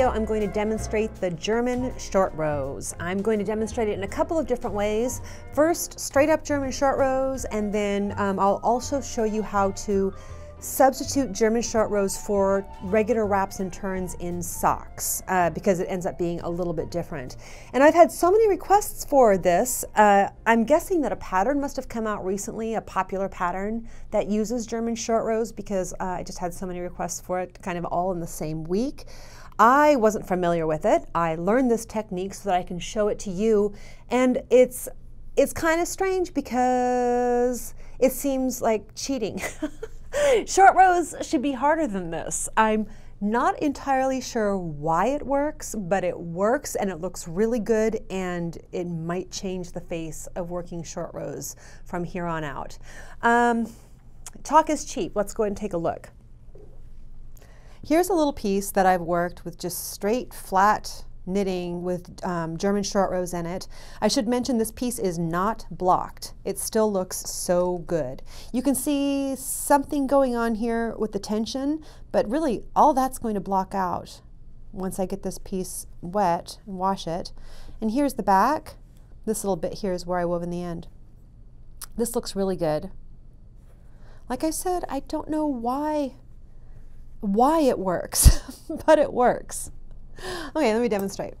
video, I'm going to demonstrate the German short rows. I'm going to demonstrate it in a couple of different ways. First, straight up German short rows, and then I'll also show you how to substitute German short rows for regular wraps and turns in socks because it ends up being a little bit different. And I've had so many requests for this. I'm guessing that a pattern must have come out recently, a popular pattern that uses German short rows, because I just had so many requests for it kind of all in the same week. I wasn't familiar with it. I learned this technique so that I can show it to you, and it's kind of strange because it seems like cheating. Short rows should be harder than this. I'm not entirely sure why it works, but it works and it looks really good, and it might change the face of working short rows from here on out. Talk is cheap. Let's go ahead and take a look. Here's a little piece that I've worked with just straight flat knitting with German short rows in it. I should mention this piece is not blocked. It still looks so good. You can see something going on here with the tension, but really all that's going to block out once I get this piece wet and wash it. And here's the back. This little bit here is where I wove in the end. This looks really good. Like I said, I don't know why it works, but it works. Okay, let me demonstrate.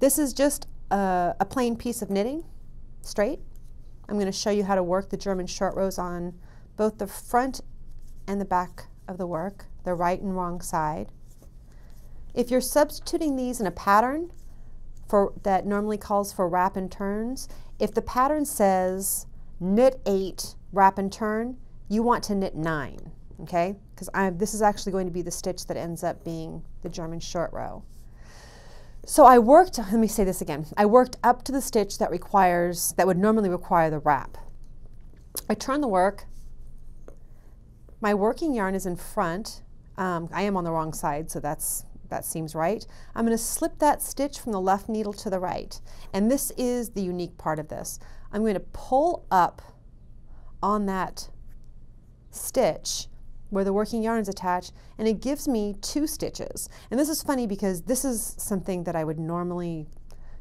This is just a plain piece of knitting, straight. I'm going to show you how to work the German short rows on both the front and the back of the work, the right and wrong side. If you're substituting these in a pattern that normally calls for wrap and turns, if the pattern says knit 8, wrap and turn, you want to knit 9. Okay, because this is actually going to be the stitch that ends up being the German short row. So I worked, let me say this again, I worked up to the stitch that would normally require the wrap. I turn the work, my working yarn is in front, I am on the wrong side, so that seems right. I'm going to slip that stitch from the left needle to the right, and this is the unique part of this. I'm going to pull up on that stitch where the working yarn is attached, and it gives me 2 stitches. And this is funny because this is something that I would normally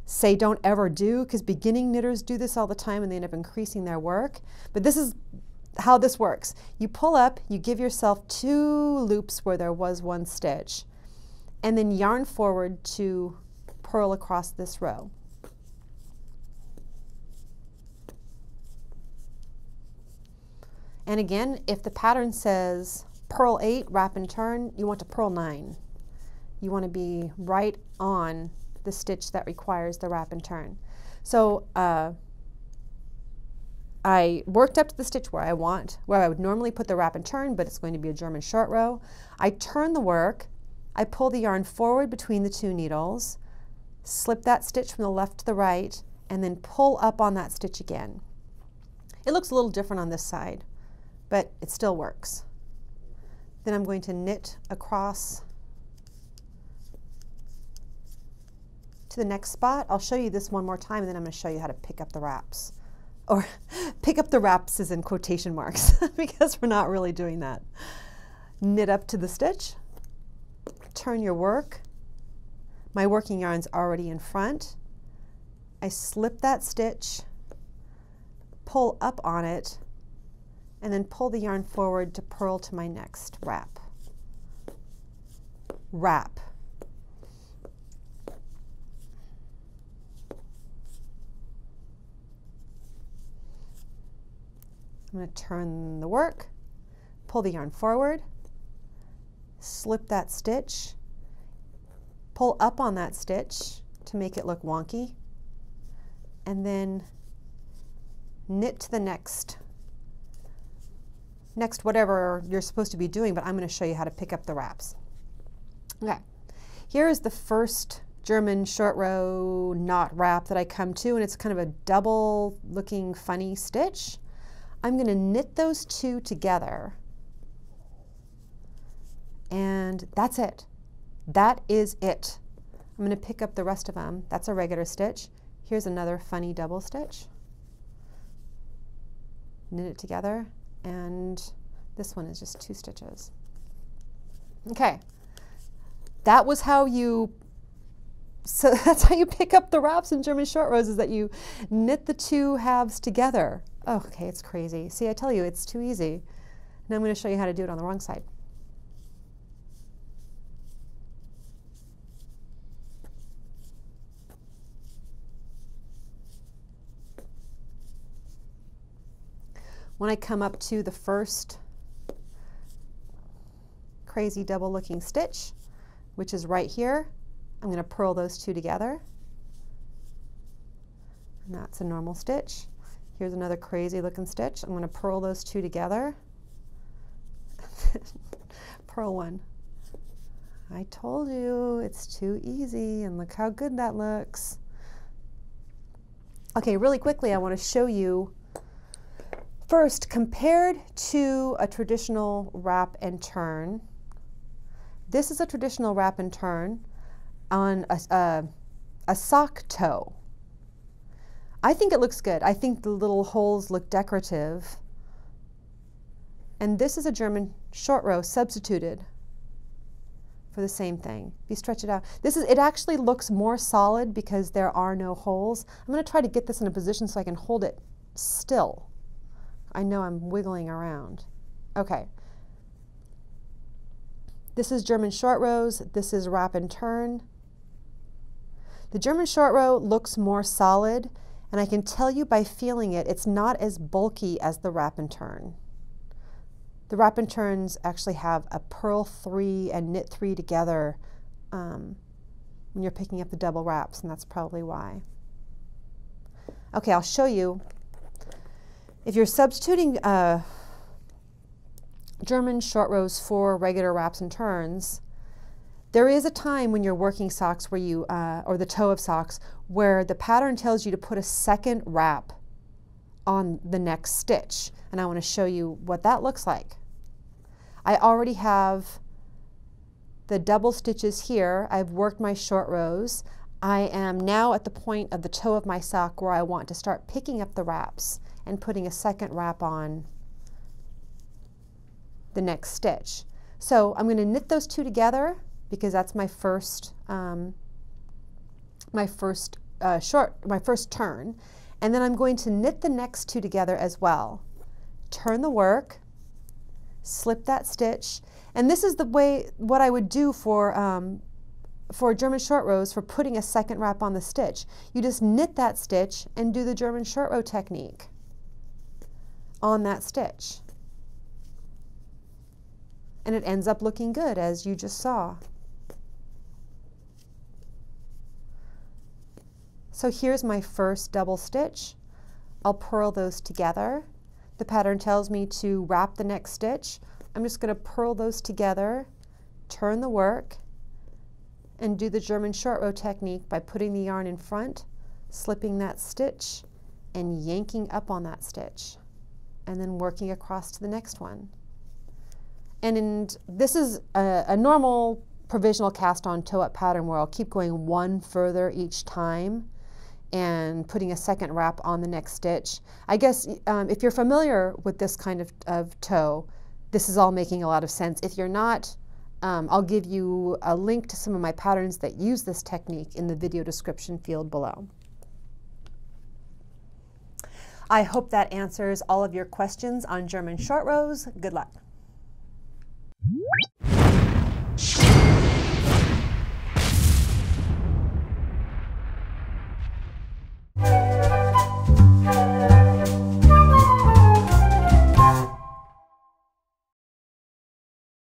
say don't ever do, because beginning knitters do this all the time and they end up increasing their work. But this is how this works. You pull up, you give yourself 2 loops where there was 1 stitch, and then yarn forward to purl across this row. And again, if the pattern says purl 8, wrap and turn, you want to purl 9. You want to be right on the stitch that requires the wrap and turn. So I worked up to the stitch where I would normally put the wrap and turn, but it's going to be a German short row. I turn the work, I pull the yarn forward between the 2 needles, slip that stitch from the left to the right, and then pull up on that stitch again. It looks a little different on this side, but it still works. Then I'm going to knit across to the next spot. I'll show you this one more time, and then I'm going to show you how to pick up the wraps. Or pick up the wraps is in quotation marks because we're not really doing that. Knit up to the stitch, turn your work. My working yarn's already in front. I slip that stitch, pull up on it, and then pull the yarn forward to purl to my next wrap. I'm going to turn the work, pull the yarn forward, slip that stitch, pull up on that stitch to make it look wonky, and then knit to the next whatever you're supposed to be doing, but I'm going to show you how to pick up the wraps. Okay, here is the first German short row knot wrap that I come to, and it's kind of a double looking funny stitch. I'm going to knit those 2 together, and that's it. That is it. I'm going to pick up the rest of them. That's a regular stitch. Here's another funny double stitch. Knit it together, and this one is just 2 stitches. Okay, that was how you, so that's how you pick up the wraps in German short rows, is that you knit the two halves together. Oh, okay, it's crazy. See, I tell you, it's too easy. Now I'm going to show you how to do it on the wrong side. When I come up to the first crazy double looking stitch, which is right here, I'm going to purl those two together, and that's a normal stitch. Here's another crazy looking stitch. I'm going to purl those two together, purl one. I told you, it's too easy, and look how good that looks. Okay, really quickly, I want to show you first, compared to a traditional wrap and turn, this is a traditional wrap and turn on a sock toe. I think it looks good. I think the little holes look decorative. And this is a German short row substituted for the same thing. If you stretch it out, this is, it actually looks more solid because there are no holes. I'm going to try to get this in a position so I can hold it still. I know I'm wiggling around. Okay. This is German short rows. This is wrap and turn. The German short row looks more solid, and I can tell you by feeling it, it's not as bulky as the wrap and turn. The wrap and turns actually have a purl three and knit three together when you're picking up the double wraps, and that's probably why. Okay, I'll show you. If you're substituting German short rows for regular wraps and turns, there is a time when you're working socks where you, or the toe of socks, where the pattern tells you to put a second wrap on the next stitch. And I want to show you what that looks like. I already have the double stitches here. I've worked my short rows. I am now at the point of the toe of my sock where I want to start picking up the wraps and putting a second wrap on the next stitch. So I'm going to knit those two together because that's my first turn, and then I'm going to knit the next two together as well. Turn the work, slip that stitch, and this is the way what I would do for German short rows for putting a second wrap on the stitch. You just knit that stitch and do the German short row technique on that stitch, and it ends up looking good, as you just saw. So here's my first double stitch. I'll purl those together. The pattern tells me to wrap the next stitch. I'm just going to purl those together, turn the work, and do the German short row technique by putting the yarn in front, slipping that stitch, and yanking up on that stitch, and then working across to the next one. And this is a normal provisional cast-on toe-up pattern where I'll keep going one further each time and putting a second wrap on the next stitch. I guess if you're familiar with this kind of toe, this is all making a lot of sense. If you're not, I'll give you a link to some of my patterns that use this technique in the video description field below. I hope that answers all of your questions on German short rows. Good luck.